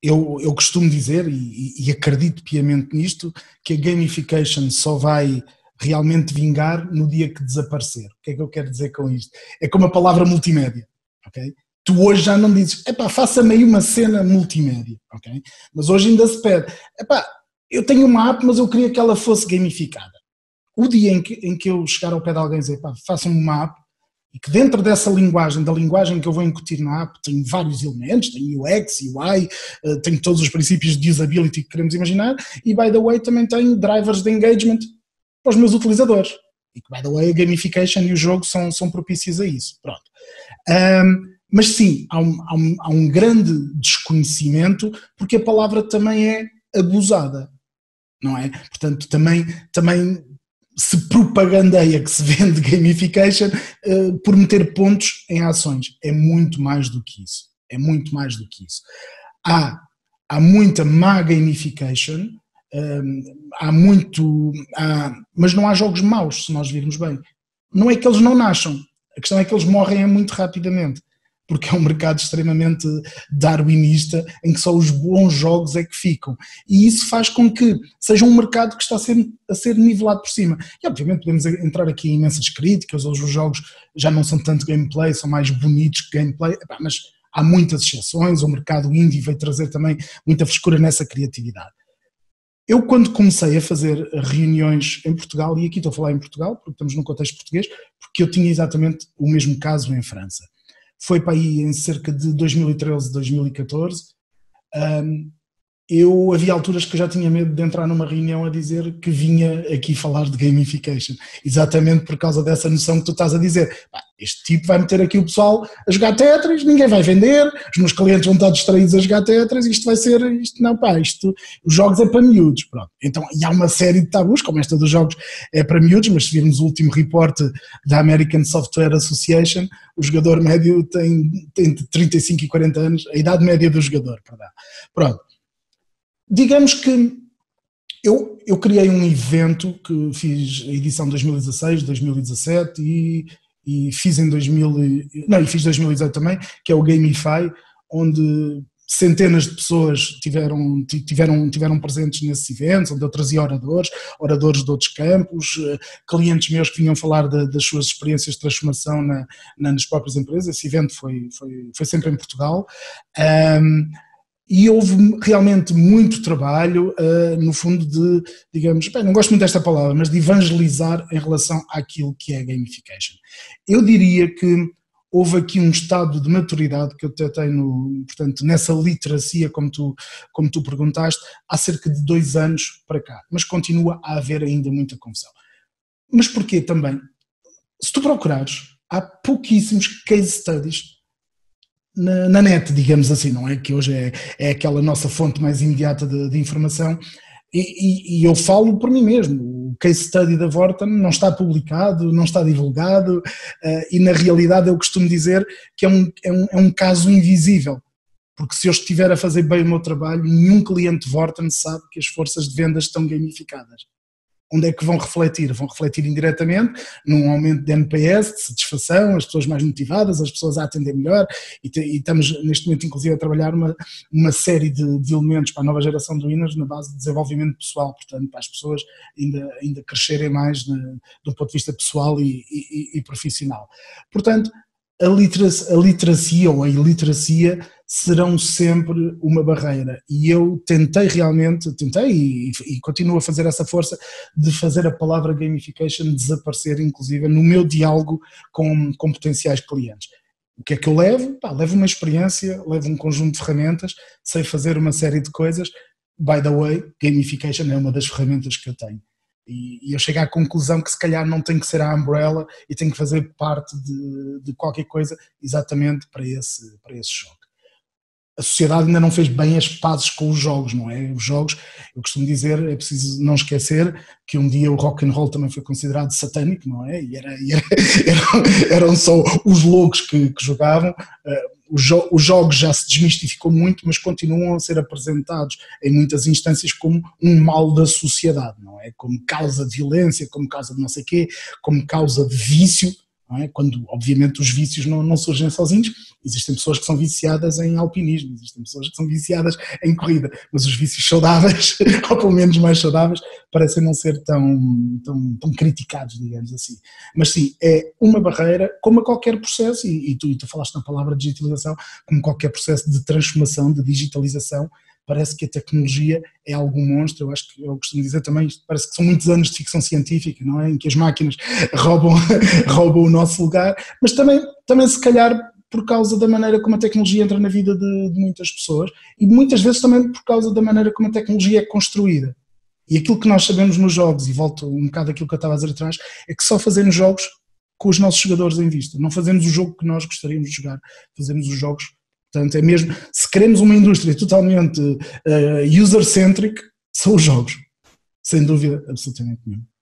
Eu costumo dizer, e acredito piamente nisto, que a gamification só vai realmente vingar no dia que desaparecer. O que é que eu quero dizer com isto? É como a palavra multimédia, ok? Tu hoje já não dizes, epá, faça-me aí uma cena multimédia, ok? Mas hoje ainda se pede, epá, eu tenho uma app, mas eu queria que ela fosse gamificada. O dia em que eu chegar ao pé de alguém e dizer, epá, faça-me uma app, e que dentro dessa linguagem, da linguagem que eu vou incutir na app, tem vários elementos, tem UX, UI, tem todos os princípios de usability que queremos imaginar, e by the way também tem drivers de engagement para os meus utilizadores, e que by the way a gamification e o jogo são propícios a isso, pronto. Mas sim, há um grande desconhecimento, porque a palavra também é abusada, não é? Portanto, também se propagandeia que se vende gamification por meter pontos em ações. É muito mais do que isso, é muito mais do que isso. Há muita má gamification, mas não há jogos maus, se nós virmos bem. Não é que eles não nasçam, a questão é que eles morrem muito rapidamente, porque é um mercado extremamente darwinista, em que só os bons jogos é que ficam. E isso faz com que seja um mercado que está a ser nivelado por cima. E obviamente podemos entrar aqui em imensas críticas, hoje os jogos já não são tanto gameplay, são mais bonitos que gameplay, mas há muitas exceções, o mercado indie veio trazer também muita frescura nessa criatividade. Eu, quando comecei a fazer reuniões em Portugal, e aqui estou a falar em Portugal, porque estamos num contexto português, porque eu tinha exatamente o mesmo caso em França. Foi para aí em cerca de 2013, 2014, eu havia alturas que eu já tinha medo de entrar numa reunião a dizer que vinha aqui falar de gamification, exatamente por causa dessa noção que tu estás a dizer, este tipo vai meter aqui o pessoal a jogar Tetris, ninguém vai vender, os meus clientes vão estar distraídos a jogar Tetris, os jogos é para miúdos, pronto. Então, e há uma série de tabus, como esta dos jogos é para miúdos, mas se virmos o último reporte da American Software Association, o jogador médio tem entre 35 e 40 anos, a idade média do jogador, perdão. Pronto. Digamos que eu criei um evento que fiz a edição 2016, 2017 e fiz em 2018 também, que é o Gameify, onde centenas de pessoas tiveram presentes nesses eventos, onde eu trazia oradores de outros campos, clientes meus que vinham falar das suas experiências de transformação nas próprias empresas. Esse evento foi sempre em Portugal. E houve realmente muito trabalho, no fundo de, digamos, bem, não gosto muito desta palavra, mas de evangelizar em relação àquilo que é gamification. Eu diria que houve aqui um estado de maturidade que eu tentei, portanto, nessa literacia, como tu perguntaste, há cerca de 2 anos para cá, mas continua a haver ainda muita confusão. Mas porquê também? Se tu procurares, há pouquíssimos case studies na net, digamos assim, não é? Que hoje é aquela nossa fonte mais imediata de informação, e eu falo por mim mesmo, o case study da Vorten não está publicado, não está divulgado, e na realidade eu costumo dizer que é um caso invisível, porque se eu estiver a fazer bem o meu trabalho, nenhum cliente Vorten sabe que as forças de vendas estão gamificadas. Onde é que vão refletir? Vão refletir indiretamente num aumento de NPS, de satisfação, as pessoas mais motivadas, as pessoas a atender melhor, e estamos neste momento inclusive a trabalhar uma série de elementos para a nova geração do INERS na base de desenvolvimento pessoal, portanto para as pessoas ainda crescerem mais do ponto de vista pessoal e profissional. Portanto, a iliteracia serão sempre uma barreira, e eu tentei e continuo a fazer essa força de fazer a palavra gamification desaparecer, inclusive no meu diálogo com potenciais clientes. O que é que eu levo? Levo uma experiência, levo um conjunto de ferramentas, sei fazer uma série de coisas. By the way, gamification é uma das ferramentas que eu tenho. E eu chego à conclusão que se calhar não tem que ser a umbrella e tem que fazer parte de qualquer coisa exatamente para esse choque. A sociedade ainda não fez bem as pazes com os jogos, não é? Os jogos, eu costumo dizer, é preciso não esquecer que um dia o rock and roll também foi considerado satânico, não é? E eram só os loucos que jogavam. Os jogos já se desmistificou muito, mas continuam a ser apresentados em muitas instâncias como um mal da sociedade, não é? Como causa de violência, como causa de não sei quê, como causa de vício, não é? Quando, obviamente, os vícios não surgem sozinhos, existem pessoas que são viciadas em alpinismo, existem pessoas que são viciadas em corrida, mas os vícios saudáveis, ou pelo menos mais saudáveis, parecem não ser tão criticados, digamos assim. Mas sim, é uma barreira, como a qualquer processo, e tu falaste na palavra digitalização, como qualquer processo de transformação, de digitalização, parece que a tecnologia é algum monstro. Eu acho que, eu costumo dizer também, parece que são muitos anos de ficção científica, não é? Em que as máquinas roubam o nosso lugar, mas também se calhar por causa da maneira como a tecnologia entra na vida de muitas pessoas e muitas vezes também por causa da maneira como a tecnologia é construída. E aquilo que nós sabemos nos jogos, e volto um bocado àquilo que eu estava a dizer atrás, é que só fazemos jogos com os nossos jogadores em vista, não fazemos o jogo que nós gostaríamos de jogar, fazemos os jogos. Portanto, é mesmo, se queremos uma indústria totalmente user-centric, são os jogos, sem dúvida absolutamente nenhuma.